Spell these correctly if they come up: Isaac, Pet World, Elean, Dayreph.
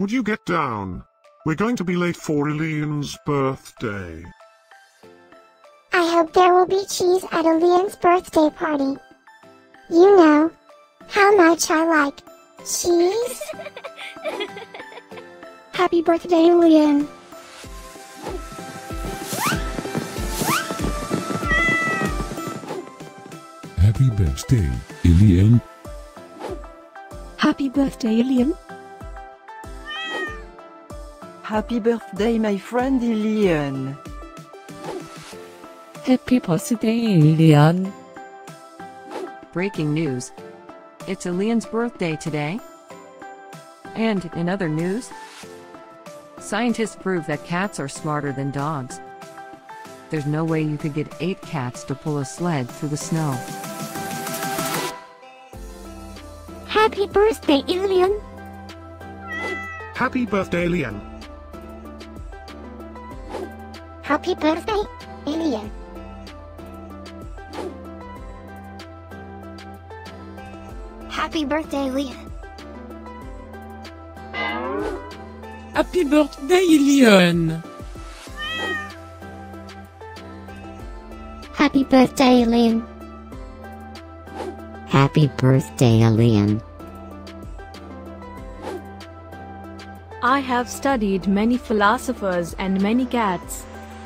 Would you get down? We're going to be late for Elean's birthday. I hope there will be cheese at Elean's birthday party. You know how much I like cheese. Happy birthday, Elean. Happy birthday, Elean. Happy birthday, Elean. Happy birthday, my friend Elean. Happy birthday, Elean. Breaking news. It's Elean's birthday today. And in other news, scientists prove that cats are smarter than dogs. There's no way you could get 8 cats to pull a sled through the snow. Happy birthday, Elean. Happy birthday, Elean. Happy birthday, Elean. Happy birthday, Elean. Happy birthday, Elean. Happy birthday, Elean. Happy birthday, Elean. I have studied many philosophers and many cats.